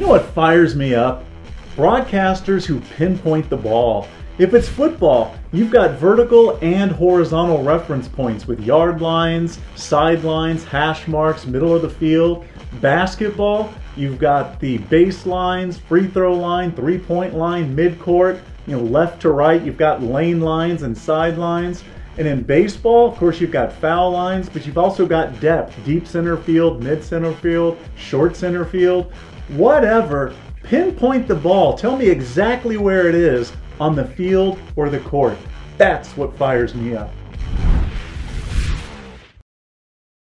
You know what fires me up? Broadcasters who pinpoint the ball. If it's football, you've got vertical and horizontal reference points with yard lines, sidelines, hash marks, middle of the field. Basketball, you've got the baselines, free throw line, three-point line, midcourt, you know, left to right, you've got lane lines and sidelines. And in baseball, of course, you've got foul lines, but you've also got depth, deep center field, mid center field, short center field, whatever. Pinpoint the ball. Tell me exactly where it is on the field or the court. That's what fires me up.